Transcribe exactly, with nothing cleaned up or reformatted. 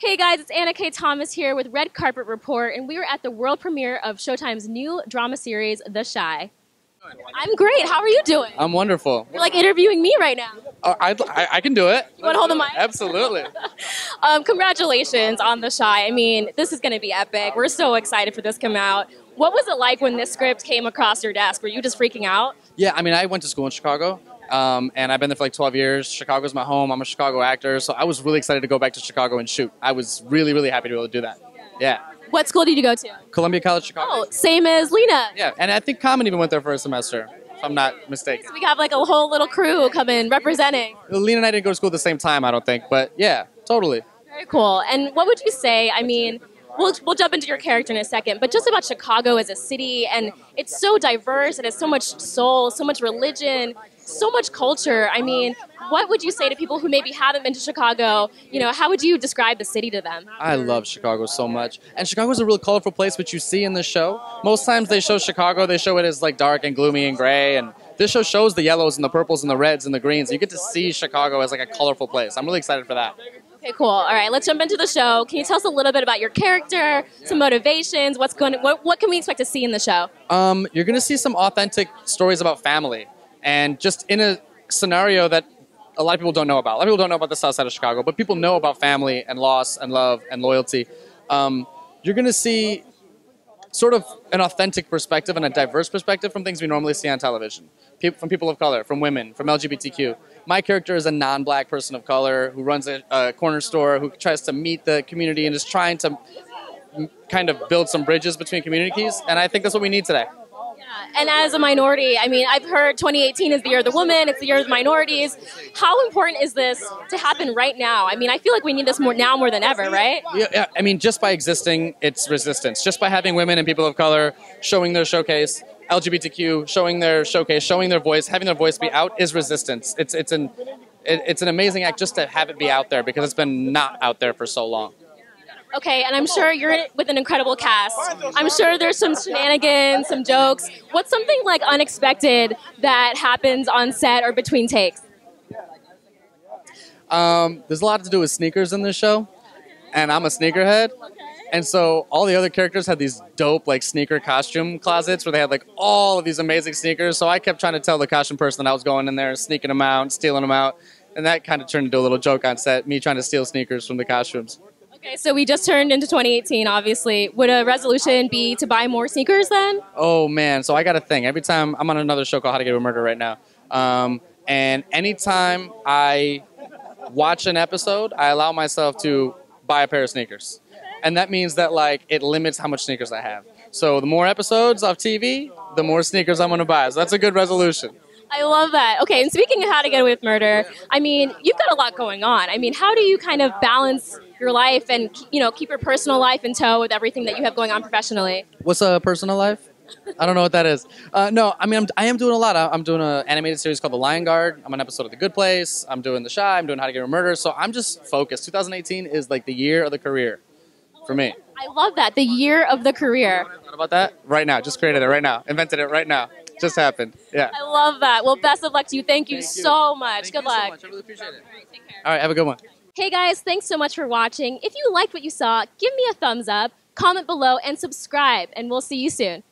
Hey guys, it's Anna K Thomas here with Red Carpet Report, and we were at the world premiere of Showtime's new drama series, The Chi. I'm great. How are you doing? I'm wonderful. You're like interviewing me right now. Uh, I, I, I can do it. You want to hold the mic? Absolutely. um, congratulations on The Chi. I mean, this is going to be epic. We're so excited for this to come out. What was it like when this script came across your desk? Were you just freaking out? Yeah, I mean, I went to school in Chicago. Um, and I've been there for like twelve years. Chicago's my home. I'm a Chicago actor. So I was really excited to go back to Chicago and shoot. I was really, really happy to be able to do that. Yeah. What school did you go to? Columbia College, Chicago. Oh, same as Lena. Yeah. And I think Common even went there for a semester, if I'm not mistaken. So we have like a whole little crew coming representing. Lena and I didn't go to school at the same time, I don't think. But yeah, totally. Very cool. And what would you say, I mean... We'll, we'll jump into your character in a second, but just about Chicago as a city, and it's so diverse, and it has so much soul, so much religion, so much culture. I mean, what would you say to people who maybe haven't been to Chicago? You know, how would you describe the city to them? I love Chicago so much, and Chicago's a real colorful place, which you see in this show. Most times they show Chicago, they show it as like dark and gloomy and gray, and this show shows the yellows and the purples and the reds and the greens. You get to see Chicago as like a colorful place. I'm really excited for that. Okay, cool. All right, let's jump into the show. Can you tell us a little bit about your character, some motivations, what's going to, what, what can we expect to see in the show? Um, you're going to see some authentic stories about family and just in a scenario that a lot of people don't know about. A lot of people don't know about the South Side of Chicago, but people know about family and loss and love and loyalty. Um, you're going to see sort of an authentic perspective and a diverse perspective from things we normally see on television. People, from people of color, from women, from L G B T Q. My character is a non-black person of color who runs a, a corner store, who tries to meet the community and is trying to m kind of build some bridges between communities. And I think that's what we need today. Yeah. And as a minority, I mean, I've heard twenty eighteen is the year of the woman, it's the year of the minorities. How important is this to happen right now? I mean, I feel like we need this more now more than ever, right? Yeah, yeah. I mean, just by existing, it's resistance. Just by having women and people of color showing their showcase, L G B T Q, showing their showcase, showing their voice, having their voice be out is resistance. It's, it's, an, it, it's an amazing act just to have it be out there because it's been not out there for so long. Okay, and I'm sure you're with an incredible cast. I'm sure there's some shenanigans, some jokes. What's something like unexpected that happens on set or between takes? Um, there's a lot to do with sneakers in this show, and I'm a sneakerhead. And so all the other characters had these dope like sneaker costume closets where they had like all of these amazing sneakers. So I kept trying to tell the costume person that I was going in there and sneaking them out and stealing them out. And that kind of turned into a little joke on set, me trying to steal sneakers from the costumes. Okay, so we just turned into twenty eighteen, obviously. Would a resolution be to buy more sneakers then? Oh, man. So I got a thing. Every time I'm on another show called How to Get Away with Murder right now. Um, and anytime I watch an episode, I allow myself to buy a pair of sneakers. And that means that, like, it limits how much sneakers I have. So the more episodes off T V, the more sneakers I'm going to buy. So that's a good resolution. I love that. Okay, and speaking of How to Get Away with Murder, I mean, you've got a lot going on. I mean, how do you kind of balance your life and, you know, keep your personal life in tow with everything that you have going on professionally? What's a personal life? I don't know what that is. Uh, no, I mean, I'm, I am doing a lot. I'm doing an animated series called The Lion Guard. I'm on an episode of The Good Place. I'm doing The Chi. I'm doing How to Get Away with Murder. So I'm just focused. two thousand eighteen is, like, the year of the career. For me. I love that. The year of the career. What about that? Right now. Just created it right now. Invented it right now. Just happened. Yeah. I love that. Well, best of luck to you. Thank you, Thank you. so much. Thank good you luck. So much. I really appreciate it. All right, take care. All right, have a good one. Hey guys, thanks so much for watching. If you liked what you saw, give me a thumbs up, comment below, and subscribe, and we'll see you soon.